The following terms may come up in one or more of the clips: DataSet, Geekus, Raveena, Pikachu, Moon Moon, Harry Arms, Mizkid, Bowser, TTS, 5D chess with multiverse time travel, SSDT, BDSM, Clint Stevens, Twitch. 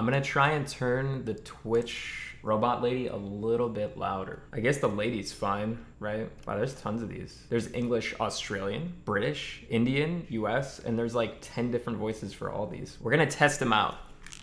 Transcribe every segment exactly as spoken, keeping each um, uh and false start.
I'm gonna try and turn the Twitch robot lady a little bit louder. I guess the lady's fine, right? Wow, there's tons of these. There's English, Australian, British, Indian, U S, and there's like ten different voices for all these. We're gonna test them out.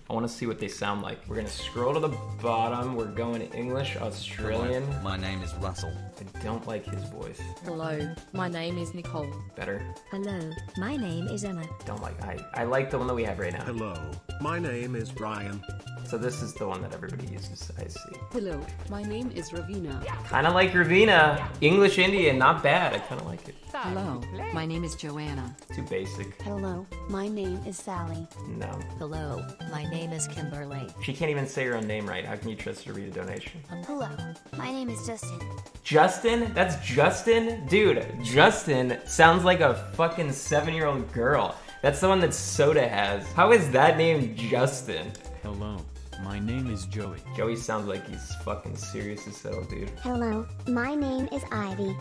I wanna see what they sound like. We're gonna scroll to the bottom. We're going English, Australian. Hello, my name is Russell. I don't like his voice. Hello, my name is Nicole. Better. Hello, my name is Emma. Don't like, I, I like the one that we have right now. Hello, my name is Brian. So this is the one that everybody uses, I see. Hello, my name is Raveena. Kinda like Raveena. English, Indian, not bad, I kinda like it. Hello, my name is Joanna. Too basic. Hello, my name is Sally. No. Hello, my name name is Kimberly. She can't even say her own name right. How can you trust her to read a donation? Hello, my name is Justin. Justin? That's Justin? Dude, Justin sounds like a fucking seven-year-old girl. That's the one that Soda has. How is that name Justin? Hello, my name is Joey. Joey sounds like he's fucking serious as hell, dude. Hello, my name is Ivy.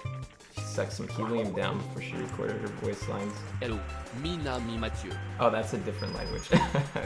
She sucked some helium down before she recorded her voice lines. Hello, mi nom mi Mathieu. Oh, that's a different language.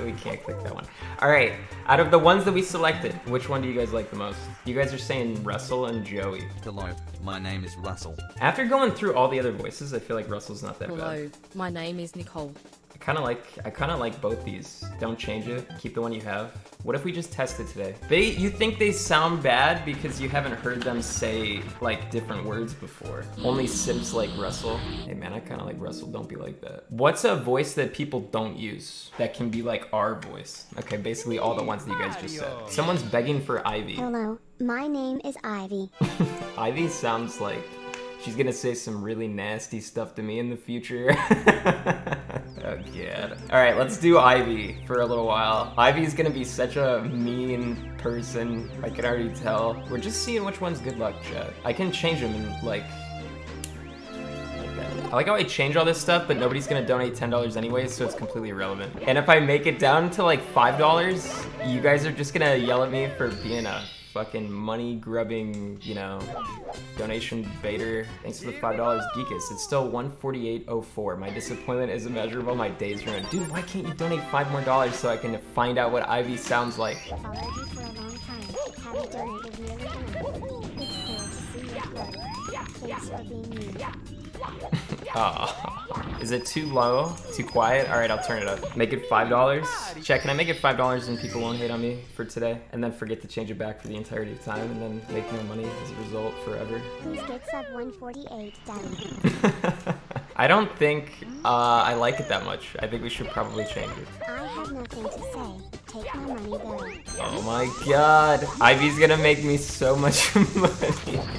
We can't click that one. All right, out of the ones that we selected, which one do you guys like the most? You guys are saying Russell and Joey. Hello, my name is Russell. After going through all the other voices, I feel like Russell's not that Hello, bad. Hello, my name is Nicole. I kind of like, I kind of like both these. Don't change it, keep the one you have. What if we just tested today? They, you think they sound bad because you haven't heard them say like different words before. Only simps like Russell. Hey man, I kind of like Russell, don't be like that. What's a voice that people don't use that can be like our voice? Okay, basically all the ones that you guys just said. Someone's begging for Ivy. Hello, my name is Ivy. Ivy sounds like she's gonna say some really nasty stuff to me in the future. Oh, God. All right, let's do Ivy for a little while. Ivy's gonna be such a mean person. I can already tell. We're just seeing which one's good luck, chat. I can change them in, like... I like how I change all this stuff, but nobody's gonna donate ten dollars anyway, so it's completely irrelevant. And if I make it down to like five dollars, you guys are just gonna yell at me for being a fucking money-grubbing, you know, donation baiter. Thanks for the five dollars, Geekus. It's still one forty-eight oh four. My disappointment is immeasurable. My days ruined. Dude, why can't you donate five more dollars so I can find out what Ivy sounds like? Followed you for a long time. Haven't donated nearly enough. It's cool to see you work. Thanks for being you. Oh. Is it too low? Too quiet? All right, I'll turn it up. Make it five dollars. Check, can I make it five dollars and people won't hate on me for today? And then forget to change it back for the entirety of time and then make no money as a result forever. Please get sub one forty-eight down. I don't think uh, I like it that much. I think we should probably change it. I have nothing to say. Take my money, though. Oh my God. Ivy's gonna make me so much money.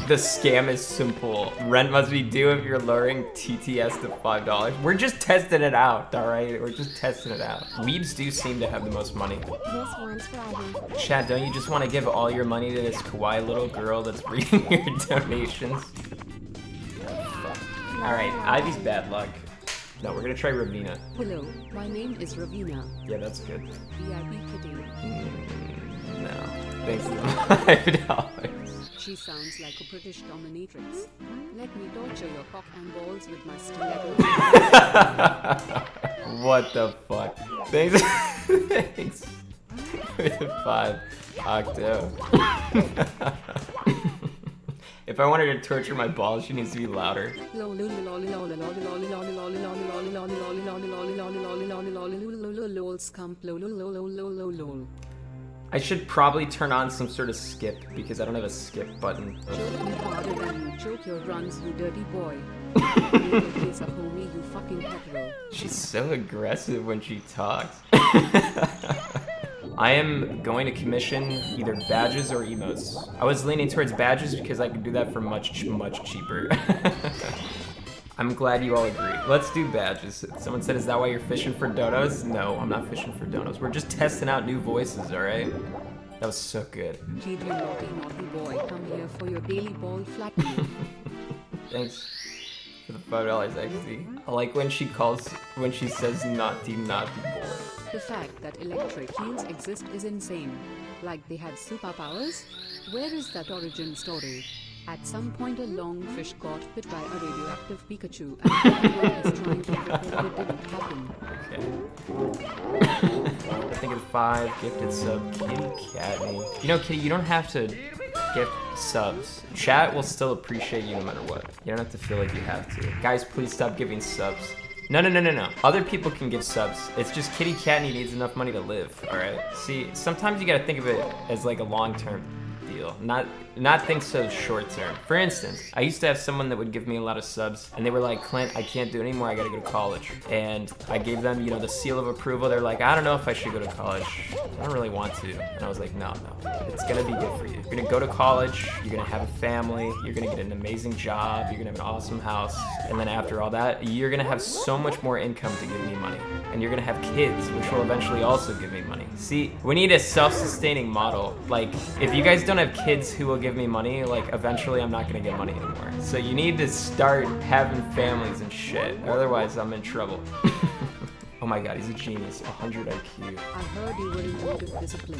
The scam is simple. Rent must be due if you're lowering T T S to five dollars. We're just testing it out, all right? We're just testing it out. Weebs do seem to have the most money. This one's for Ivy. Chad, don't you just want to give all your money to this kawaii little girl that's reading your donations? All right, Ivy's bad luck. No, we're gonna try Raveena. Hello, my name is Raveena. Yeah, that's good. V I P kitty. Mm, no, thanks for five dollars. She sounds like a British dominatrix. Let me torture your cock and balls with my stiletto. What the fuck? Thanks. Thanks. With a five octo. If I want her to torture my balls, she needs to be louder. I should probably turn on some sort of skip because I don't have a skip button. Choke me harder than you choke your runs, you dirty boy. You fucking hetero. She's so aggressive when she talks. I am going to commission either badges or emotes. I was leaning towards badges because I could do that for much, much cheaper. I'm glad you all agree. Let's do badges. Someone said, is that why you're fishing for donos? No, I'm not fishing for donos. We're just testing out new voices, all right? That was so good. Cheating, naughty, naughty boy. Come here for your daily ball flat. Thanks. For the five dollars X D. I like when she calls, when she says naughty, naughty boy. The fact that electric eels exist is insane. Like they have superpowers? Where is that origin story? At some point a long fish got bit by a radioactive Pikachu and everyone is trying to figure out what didn't happen. Okay. I think it's five gifted sub kitty catney. You know, kitty, you don't have to gift subs. Chat will still appreciate you no matter what. You don't have to feel like you have to. Guys, please stop giving subs. No, no, no, no, no. Other people can give subs. It's just Kitty Catney needs enough money to live, all right? See, sometimes you gotta think of it as like a long-term deal, not not think so short-term. For instance, I used to have someone that would give me a lot of subs, and they were like, Clint, I can't do it anymore, I gotta go to college. And I gave them, you know, the seal of approval. They're like, I don't know if I should go to college. I don't really want to. And I was like, no, no, it's gonna be good for you. You're gonna go to college, you're gonna have a family, you're gonna get an amazing job, you're gonna have an awesome house, and then after all that, you're gonna have so much more income to give me money. And you're gonna have kids, which will eventually also give me money. See, we need a self-sustaining model. Like, if you guys don't have kids who will give me money, like, eventually I'm not gonna get money anymore. So you need to start having families and shit. Otherwise, I'm in trouble. Oh my god, he's a genius. one hundred I Q. I heard you were in need of discipline,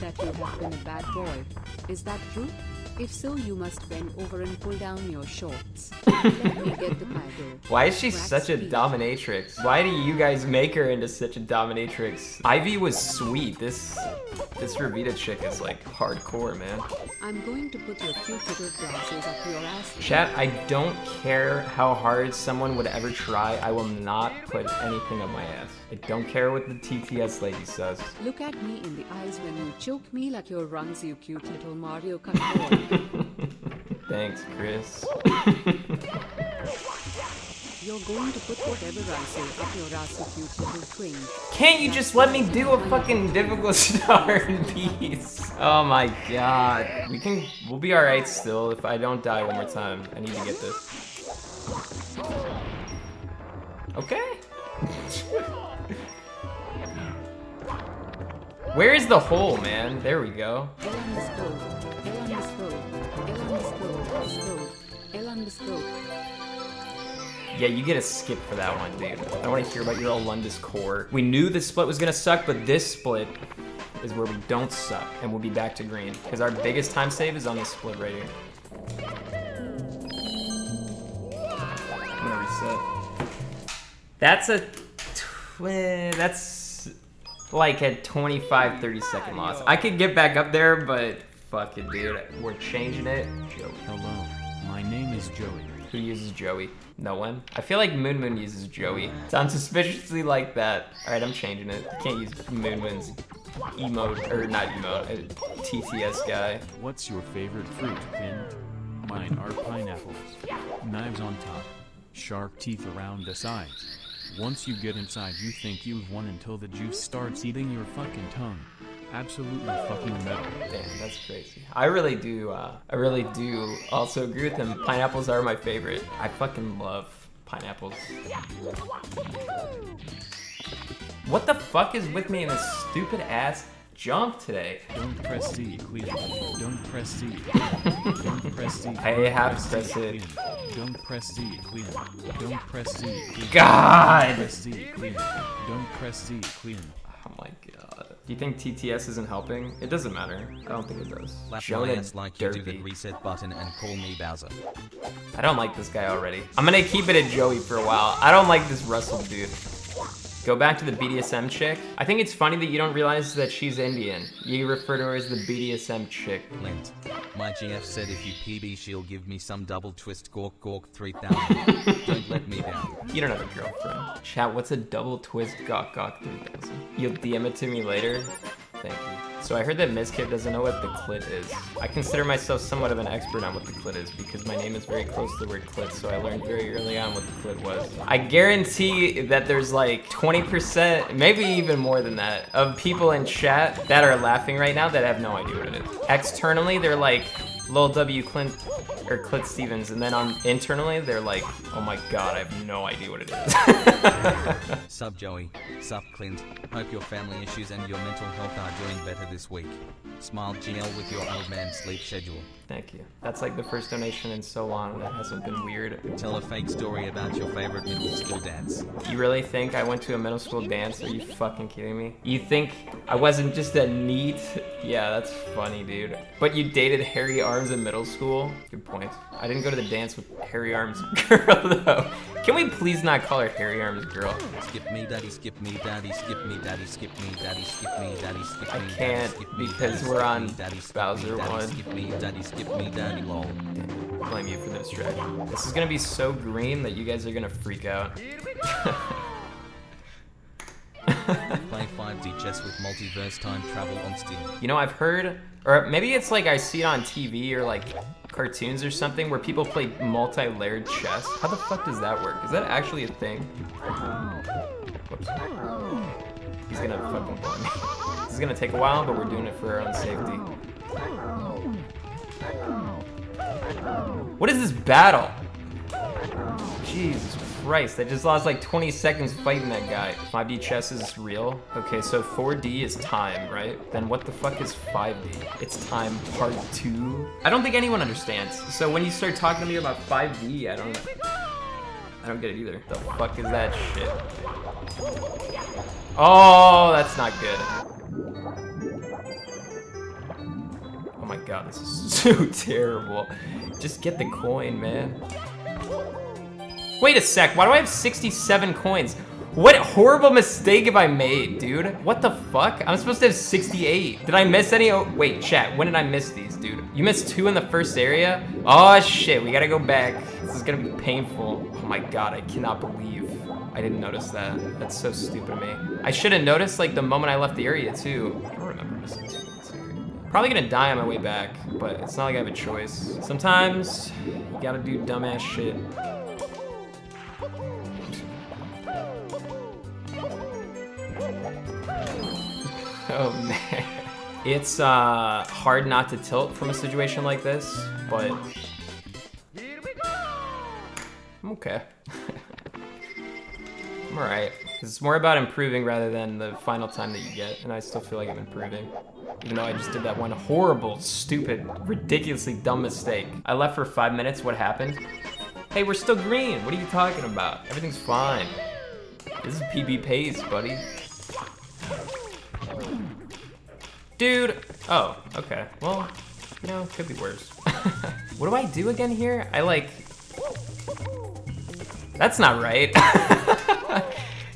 that you have been a bad boy. Is that true? If so, you must bend over and pull down your shorts. Let me get the paddle. Why is she Wax such a dominatrix? Why do you guys make her into such a dominatrix? Ivy was sweet. This this Raveena chick is like hardcore, man. I'm going to put your cute little glasses up your ass. Chat, I don't care how hard someone would ever try. I will not put anything on my ass. I don't care what the T T S lady says. Look at me in the eyes when you choke me like your runs, you cute little Mario Kart boy. Thanks, Chris. You're going to put whatever I say up your ass, you cute little twin. Can't you just let me do a fucking difficult star in peace? Oh my god. We can, we'll be alright still if I don't die one more time. I need to get this. Okay. Where is the hole, man? There we go. Yeah, you get a skip for that one, dude. I don't want to hear about your Alundis core. We knew this split was gonna suck, but this split is where we don't suck, and we'll be back to green. Because our biggest time save is on this split right here. I'm gonna reset. That's a, that's like a twenty-five, thirty second loss. I could get back up there, but fuck it, dude. We're changing it. Joey. Hello, my name is Joey. Who uses Joey? No one. I feel like Moon Moon uses Joey. Sounds suspiciously like that. All right, I'm changing it. You can't use Moon Moon's emote, or not emote, T T S guy. What's your favorite fruit, Clint? Mine are pineapples. Knives on top, sharp teeth around the sides. Once you get inside, you think you've won until the juice starts eating your fucking tongue. Absolutely fucking metal. Damn, that's crazy. I really do, uh, I really do also agree with him. Pineapples are my favorite. I fucking love pineapples. What the fuck is with me in this stupid ass jump today? Don't press C, please. Don't press C. Don't press C. I have to press it. Don't press Z, clean. Don't press Z, clean. God! Don't press Z, clean. Don't press Z, clean. Oh my god. Do you think T T S isn't helping? It doesn't matter. I don't think it does. Jonah's like you do the reset button and call me Bowser. I don't like this guy already. I'm gonna keep it at Joey for a while. I don't like this Russell dude. Go back to the B D S M chick. I think it's funny that you don't realize that she's Indian. You refer to her as the B D S M chick. Clint, my G F said if you P B, she'll give me some double twist gork gork three thousand. Don't let me down. You don't have a girlfriend. Chat, what's a double twist gawk gawk three thousand? You'll D M it to me later? Thank you. So I heard that Mizkid doesn't know what the clit is. I consider myself somewhat of an expert on what the clit is because my name is very close to the word clit, so I learned very early on what the clit was. I guarantee that there's like twenty percent, maybe even more than that, of people in chat that are laughing right now that have no idea what it is. Externally, they're like, Lil W Clint, or Clint Stevens, and then on internally, they're like, oh my god, I have no idea what it is. Sup Joey, sup Clint, hope your family issues and your mental health are doing better this week. Smile G L with your old man sleep schedule. Thank you. That's like the first donation and so on that hasn't been weird. Tell a fake story about your favorite middle school dance. You really think I went to a middle school dance? Are you fucking kidding me? You think I wasn't just that neat? Yeah, that's funny, dude. But you dated Harry Arms in middle school? Good point. I didn't go to the dance with Harry Arms girl though. Can we please not call her Harry Arms girl? Skip me, daddy, skip me, daddy, skip me, daddy, skip me, daddy, skip me, daddy, skip me, daddy, skip me. I can't because we're on Bowser one. Skip me, daddy, skip me, daddy, lol. Blame you for this track. This is gonna be so green that you guys are gonna freak out. Play five D chess with multiverse time travel on Steam. You know, I've heard, or maybe it's like I see it on T V or like cartoons or something where people play multi-layered chess. How the fuck does that work? Is that actually a thing? Whoops. He's gonna fucking blow me. This is gonna take a while, but we're doing it for our own safety. What is this battle? Jesus Christ, I just lost like twenty seconds fighting that guy. five D chess is real. Okay, so four D is time, right? Then what the fuck is five D? It's time part two. I don't think anyone understands. So when you start talking to me about five D, I don't I don't get it either. The fuck is that shit? Oh, that's not good. Oh my god, this is so terrible. Just get the coin, man. Wait a sec, why do I have sixty-seven coins? What horrible mistake have I made, dude? What the fuck? I'm supposed to have sixty-eight. Did I miss any? Oh, wait, chat, when did I miss these, dude? You missed two in the first area? Oh shit, we gotta go back. This is gonna be painful. Oh my god, I cannot believe I didn't notice that. That's so stupid of me. I should have noticed like the moment I left the area too. I don't remember missing two. Probably gonna die on my way back, but it's not like I have a choice. Sometimes you gotta do dumbass shit. Oh man. It's uh, hard not to tilt from a situation like this, but I'm okay. I'm all right. It's more about improving rather than the final time that you get, and I still feel like I'm improving. Even though I just did that one horrible, stupid, ridiculously dumb mistake. I left for five minutes, what happened? Hey, we're still green, what are you talking about? Everything's fine. This is P B Pays, buddy. Dude, oh, okay. Well, you know, could be worse. What do I do again here? I like, that's not right.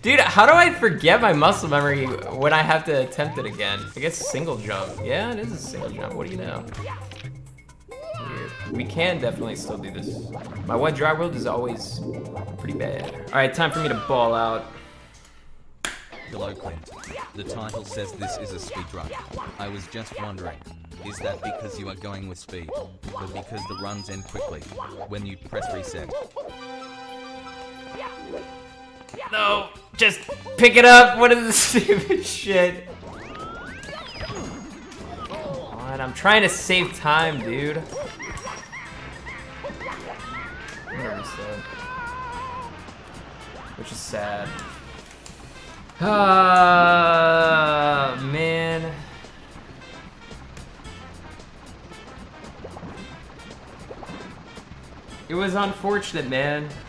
Dude, how do I forget my muscle memory when I have to attempt it again? I guess single jump. Yeah, it is a single jump, what do you know? Weird. We can definitely still do this. My wet dry world is always pretty bad. All right, time for me to ball out. Hello Clint. The title says this is a speedrun. I was just wondering, is that because you are going with speed, or because the runs end quickly when you press reset? No, just pick it up. What is this stupid shit? Come on, I'm trying to save time, dude. I'm gonna reset, which is sad. Ah, uh, man. It was unfortunate, man.